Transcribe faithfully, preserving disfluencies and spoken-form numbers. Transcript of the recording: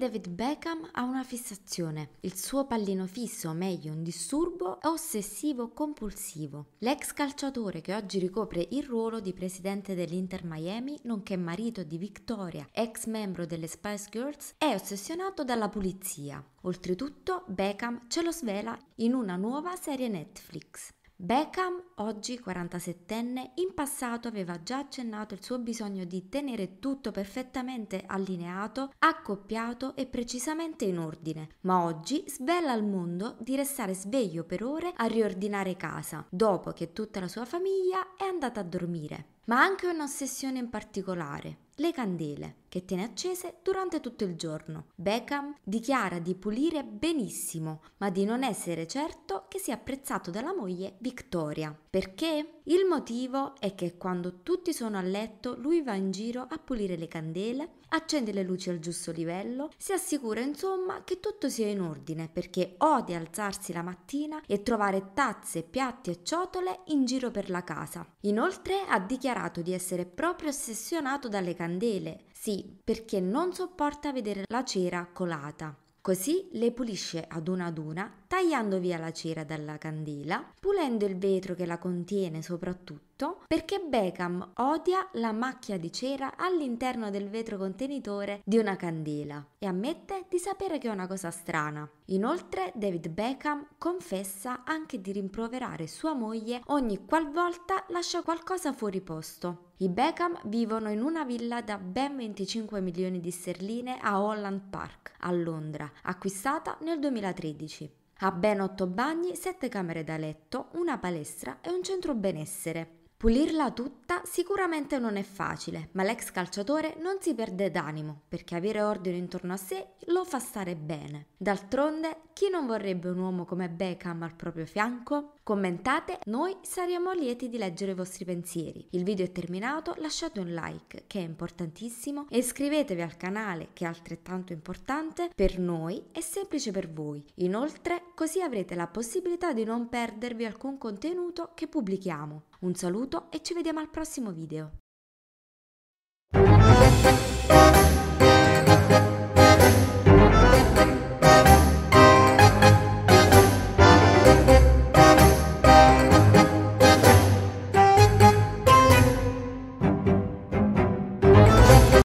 David Beckham ha una fissazione, il suo pallino fisso, o meglio un disturbo ossessivo-compulsivo. L'ex calciatore, che oggi ricopre il ruolo di presidente dell'Inter Miami, nonché marito di Victoria, ex membro delle Spice Girls, è ossessionato dalla pulizia. Oltretutto, Beckham ce lo svela in una nuova serie Netflix. Beckham, oggi quarantasettenne, in passato aveva già accennato il suo bisogno di tenere tutto perfettamente allineato, accoppiato e precisamente in ordine, ma oggi svela al mondo di restare sveglio per ore a riordinare casa, dopo che tutta la sua famiglia è andata a dormire. Ma anche un'ossessione in particolare: le candele, che tiene accese durante tutto il giorno. Beckham dichiara di pulire benissimo, ma di non essere certo che sia apprezzato dalla moglie Victoria. Perché? Il motivo è che quando tutti sono a letto lui va in giro a pulire le candele, accende le luci al giusto livello, si assicura insomma che tutto sia in ordine, perché odia alzarsi la mattina e trovare tazze, piatti e ciotole in giro per la casa. Inoltre ha dichiarato di essere proprio ossessionato dalle candele, sì, perché non sopporta vedere la cera colata. Così le pulisce ad una ad una, tagliando via la cera dalla candela, pulendo il vetro che la contiene soprattutto, perché Beckham odia la macchia di cera all'interno del vetro contenitore di una candela e ammette di sapere che è una cosa strana. Inoltre David Beckham confessa anche di rimproverare sua moglie ogni qualvolta lascia qualcosa fuori posto. I Beckham vivono in una villa da ben venticinque milioni di sterline a Holland Park, a Londra, acquistata nel duemilatredici. Ha ben otto bagni, sette camere da letto, una palestra e un centro benessere. Pulirla tutta sicuramente non è facile, ma l'ex calciatore non si perde d'animo, perché avere ordine intorno a sé lo fa stare bene. D'altronde, chi non vorrebbe un uomo come Beckham al proprio fianco? Commentate, noi saremo lieti di leggere i vostri pensieri. Il video è terminato, lasciate un like, che è importantissimo, e iscrivetevi al canale, che è altrettanto importante per noi e semplice per voi. Inoltre, così avrete la possibilità di non perdervi alcun contenuto che pubblichiamo. Un saluto e ci vediamo al prossimo video.